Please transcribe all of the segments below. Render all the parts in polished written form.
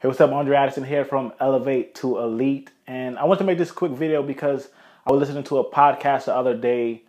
Hey, what's up? Andrey Adison here from Elevate to Elite, and I want to make this quick video because I was listening to a podcast the other day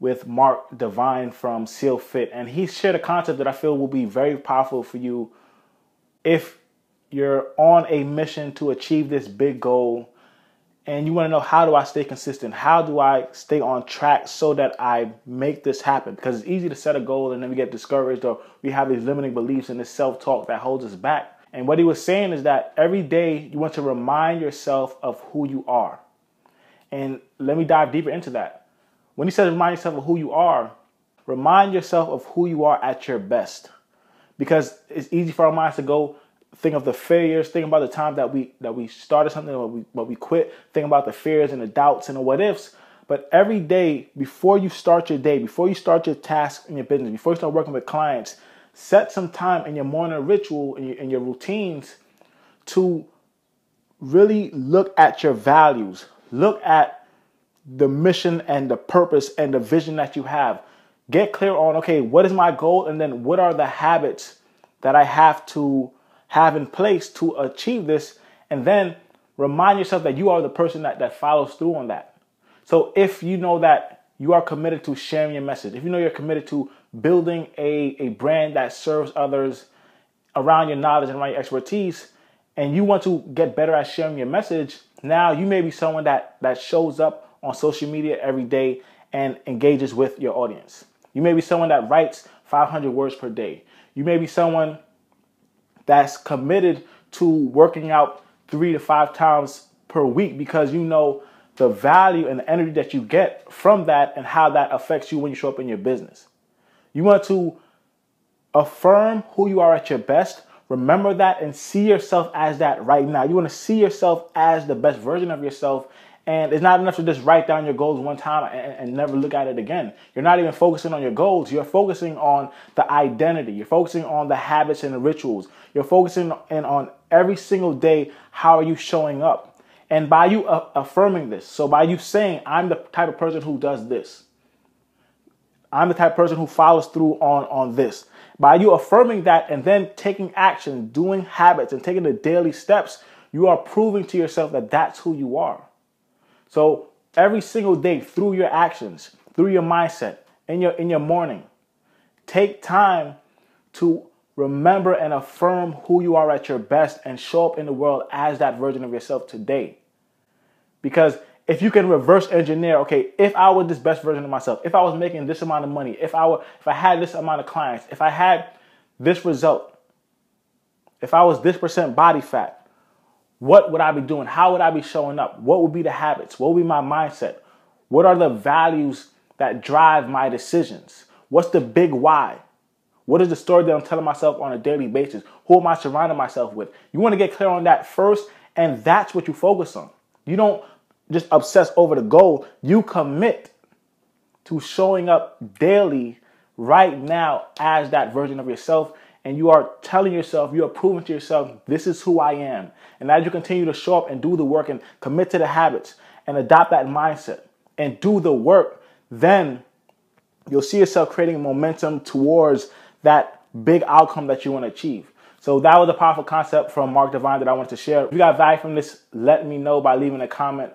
with Mark Divine from SealFit, and he shared a concept that I feel will be very powerful for you if you're on a mission to achieve this big goal and you want to know, how do I stay consistent? How do I stay on track so that I make this happen? Because it's easy to set a goal and then we get discouraged, or we have these limiting beliefs and this self-talk that holds us back. And what he was saying is that every day you want to remind yourself of who you are. And let me dive deeper into that. When he says remind yourself of who you are, remind yourself of who you are at your best. Because it's easy for our minds to go think of the failures, think about the time that we started something or we quit, think about the fears and the doubts and the what ifs. But every day, before you start your day, before you start your task in your business, before you start working with clients, set some time in your morning ritual, in your routines, to really look at your values. Look at the mission and the purpose and the vision that you have. Get clear on, okay, what is my goal? And then what are the habits that I have to have in place to achieve this? And then remind yourself that you are the person that follows through on that. So if you know that you are committed to sharing your message, if you know you're committed to building a brand that serves others around your knowledge and around your expertise, and you want to get better at sharing your message, now you may be someone that shows up on social media every day and engages with your audience. You may be someone that writes 500 words per day. You may be someone that's committed to working out 3 to 5 times per week because you know the value and the energy that you get from that and how that affects you when you show up in your business. You want to affirm who you are at your best. Remember that and see yourself as that right now. You want to see yourself as the best version of yourself. And it's not enough to just write down your goals one time and never look at it again. You're not even focusing on your goals. You're focusing on the identity. You're focusing on the habits and the rituals. You're focusing on every single day, how are you showing up? And by you affirming this, so by you saying, I'm the type of person who does this, I'm the type of person who follows through on this, by you affirming that and then taking action, doing habits and taking the daily steps, you are proving to yourself that that's who you are. So every single day, through your actions, through your mindset, in your morning, take time to remember and affirm who you are at your best and show up in the world as that version of yourself today. Because if you can reverse engineer, okay, if I were this best version of myself, if I was making this amount of money, if I had this amount of clients, if I had this result, if I was this % body fat, what would I be doing? How would I be showing up? What would be the habits? What would be my mindset? What are the values that drive my decisions? What's the big why? What is the story that I'm telling myself on a daily basis? Who am I surrounding myself with? You want to get clear on that first, and that's what you focus on. You don't just obsess over the goal. You commit to showing up daily right now as that version of yourself, and you are telling yourself, you are proving to yourself, this is who I am. And as you continue to show up and do the work and commit to the habits and adopt that mindset and do the work, then you'll see yourself creating momentum towards that big outcome that you want to achieve. So that was a powerful concept from Mark Divine that I wanted to share. If you got value from this, let me know by leaving a comment